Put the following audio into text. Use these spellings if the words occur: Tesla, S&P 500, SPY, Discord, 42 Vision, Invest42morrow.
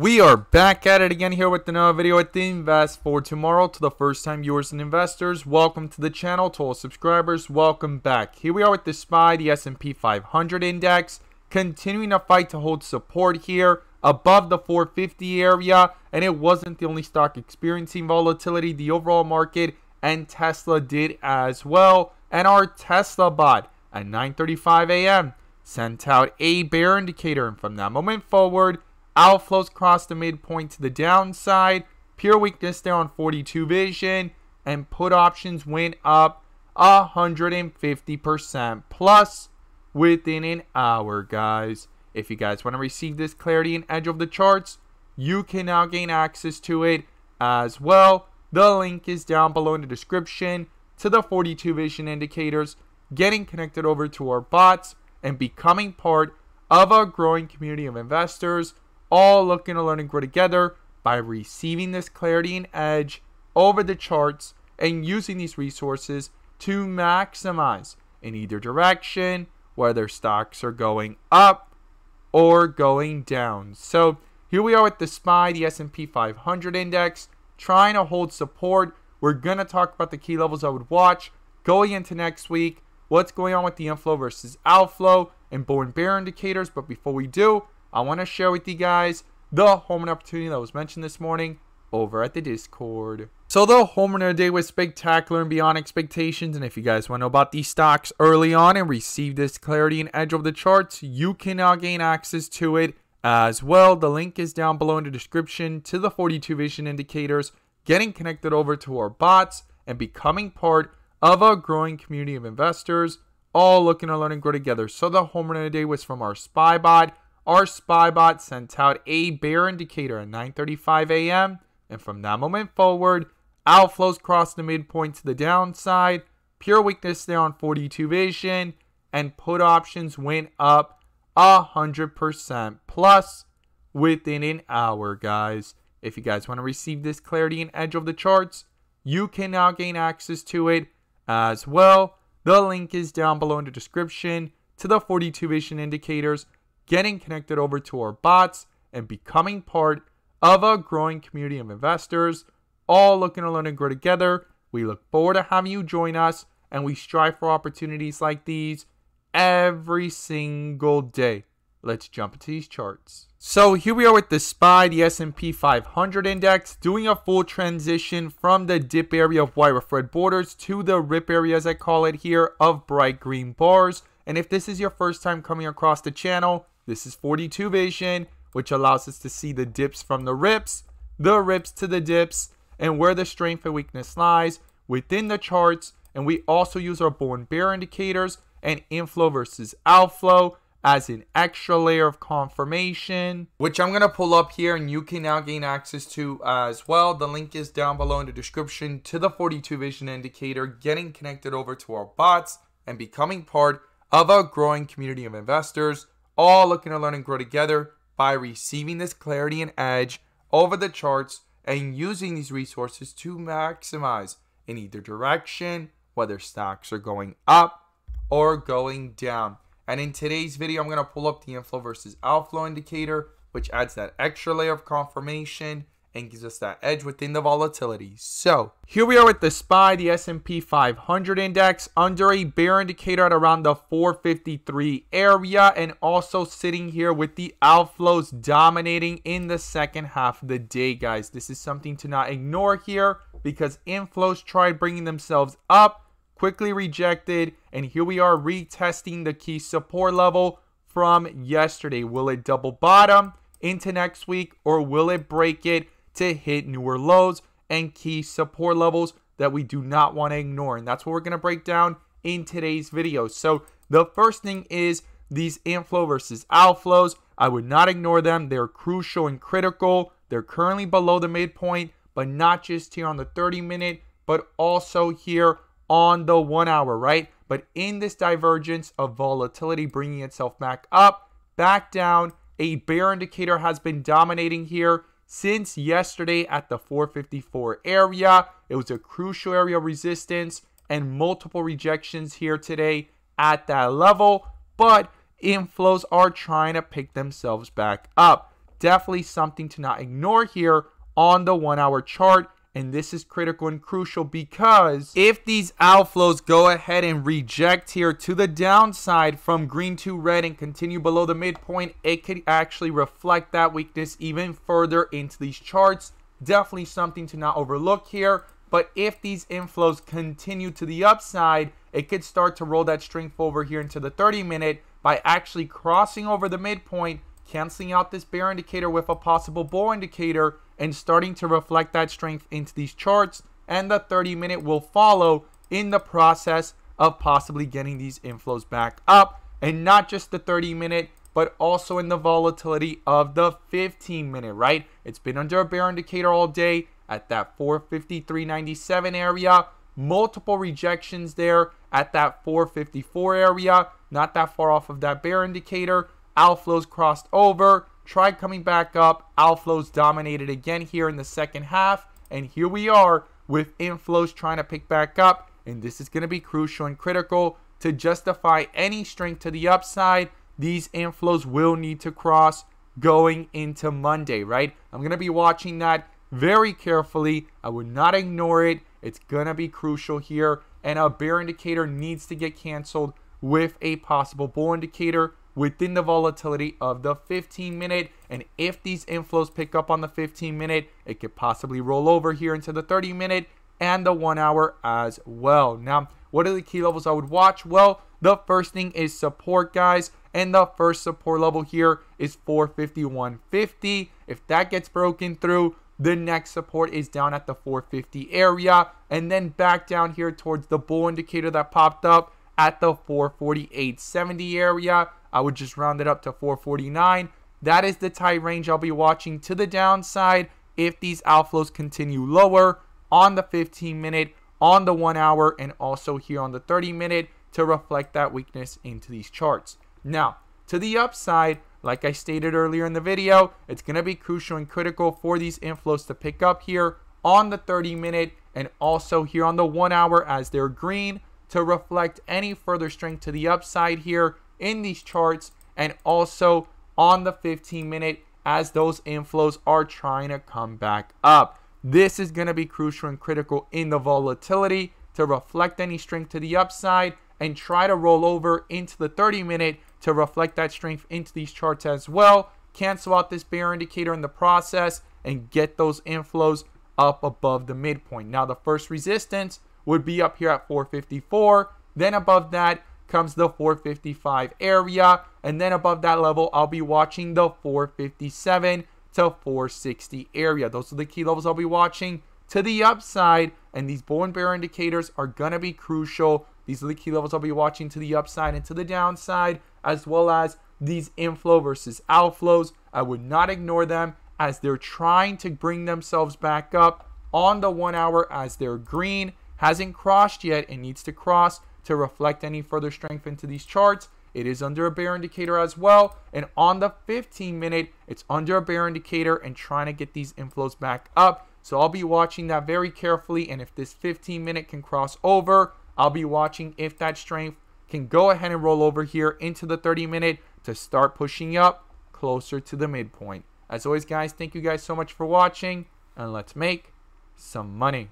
We are back at it again here with another video at the Invest for Tomorrow. To the first time viewers and investors, welcome to the channel. To all subscribers, welcome back. Here we are with the SPY, the S&P 500 index, continuing a fight to hold support here above the 450 area. And it wasn't the only stock experiencing volatility. The overall market and Tesla did as well. And our Tesla bot at 9:35 a.m. sent out a bear indicator, and from that moment forward, outflows crossed the midpoint to the downside, pure weakness there on 42 Vision, and put options went up 150% plus within an hour, guys. If you guys want to receive this clarity and edge of the charts, you can now gain access to it as well. The link is down below in the description to the 42 Vision indicators, getting connected over to our bots and becoming part of a growing community of investors, all looking to learn and grow together by receiving this clarity and edge over the charts and using these resources to maximize in either direction, whether stocks are going up or going down. So here we are with the SPY, the S&P 500 index, trying to hold support. We're going to talk about the key levels I would watch going into next week, what's going on with the inflow versus outflow and bull and bear indicators. But before we do, I want to share with you guys the home run opportunity that was mentioned this morning over at the Discord. So the home run of the day was spectacular and beyond expectations. And if you guys want to know about these stocks early on and receive this clarity and edge of the charts, you can now gain access to it as well. The link is down below in the description to the 42 Vision indicators, getting connected over to our bots and becoming part of a growing community of investors, all looking to learn and grow together. So the home run of the day was from our SPY bot. Our SPY bot sent out a bear indicator at 9:35 a.m. and from that moment forward, outflows crossed the midpoint to the downside, pure weakness there on 42 Vision, and put options went up 100% plus within an hour, guys. If you guys want to receive this clarity and edge of the charts, you can now gain access to it as well. The link is down below in the description to the 42 Vision indicators, getting connected over to our bots and becoming part of a growing community of investors, all looking to learn and grow together. We look forward to having you join us, and we strive for opportunities like these every single day. Let's jump into these charts. So here we are with the SPY, the S&P 500 index, doing a full transition from the dip area of white with red borders to the rip area, as I call it here, of bright green bars. And if this is your first time coming across the channel, this is 42 Vision, which allows us to see the dips from the rips to the dips, and where the strength and weakness lies within the charts. And we also use our bull and bear indicators and inflow versus outflow as an extra layer of confirmation, which I'm going to pull up here and you can now gain access to as well. The link is down below in the description to the 42 Vision indicator, getting connected over to our bots and becoming part of a growing community of investors, all looking to learn and grow together by receiving this clarity and edge over the charts and using these resources to maximize in either direction, whether stocks are going up or going down. And in today's video, I'm going to pull up the inflow versus outflow indicator, which adds that extra layer of confirmation and gives us that edge within the volatility. So here we are with the SPY, the S&P 500 index, under a bear indicator at around the 453 area, and also sitting here with the outflows dominating in the second half of the day, guys. This is something to not ignore here, because inflows tried bringing themselves up, quickly rejected, and here we are retesting the key support level from yesterday. Will it double bottom into next week, or will it break it to hit newer lows and key support levels that we do not want to ignore? And that's what we're going to break down in today's video. So the first thing is these inflow versus outflows. I would not ignore them. They're crucial and critical. They're currently below the midpoint, but not just here on the 30-minute, but also here on the 1 hour, right? But in this divergence of volatility bringing itself back up, back down, a bear indicator has been dominating here since yesterday at the 454 area. It was a crucial area of resistance and multiple rejections here today at that level, but inflows are trying to pick themselves back up. definitely something to not ignore here on the 1 hour chart. And this is critical and crucial, because if these outflows go ahead and reject here to the downside from green to red and continue below the midpoint, it could actually reflect that weakness even further into these charts. Definitely something to not overlook here. But if these inflows continue to the upside, it could start to roll that strength over here into the 30-minute by actually crossing over the midpoint, canceling out this bear indicator with a possible bull indicator, and starting to reflect that strength into these charts, and the 30-minute will follow in the process of possibly getting these inflows back up, and not just the 30-minute, but also in the volatility of the 15-minute, right? It's been under a bear indicator all day at that 453.97 area, multiple rejections there at that 454 area, not that far off of that bear indicator. Outflows crossed over, tried coming back up, outflows dominated again here in the second half, and here we are with inflows trying to pick back up, and this is going to be crucial and critical to justify any strength to the upside. These inflows will need to cross going into Monday, right? I'm going to be watching that very carefully. I would not ignore it. It's going to be crucial here, and a bear indicator needs to get canceled with a possible bull indicator within the volatility of the 15-minute. And if these inflows pick up on the 15-minute, it could possibly roll over here into the 30-minute and the 1 hour as well. Now, what are the key levels I would watch? Well, the first thing is support, guys, and the first support level here is 451.50. If that gets broken through, the next support is down at the 450 area, and then back down here towards the bull indicator that popped up at the 448.70 area. I would just round it up to 449. That is the tight range I'll be watching to the downside if these outflows continue lower on the 15-minute, on the 1 hour, and also here on the 30-minute to reflect that weakness into these charts. Now, to the upside, like I stated earlier in the video, it's going to be crucial and critical for these inflows to pick up here on the 30-minute and also here on the 1 hour as they're green to reflect any further strength to the upside here in these charts, and also on the 15-minute as those inflows are trying to come back up. This is going to be crucial and critical in the volatility to reflect any strength to the upside and try to roll over into the 30-minute to reflect that strength into these charts as well, cancel out this bear indicator in the process, and get those inflows up above the midpoint. Now, the first resistance would be up here at 454, then above that comes the 455 area, and then above that level I'll be watching the 457 to 460 area. Those are the key levels I'll be watching to the upside, and these bull and bear indicators are going to be crucial. These are the key levels I'll be watching to the upside and to the downside, as well as these inflow versus outflows. I would not ignore them as they're trying to bring themselves back up on the 1 hour as they're green. Hasn't crossed yet and needs to cross to reflect any further strength into these charts. It is under a bear indicator as well, and on the 15-minute, it's under a bear indicator and trying to get these inflows back up. So I'll be watching that very carefully, and if this 15-minute can cross over, I'll be watching if that strength can go ahead and roll over here into the 30-minute to start pushing up closer to the midpoint. As always, guys, thank you guys so much for watching, and let's make some money.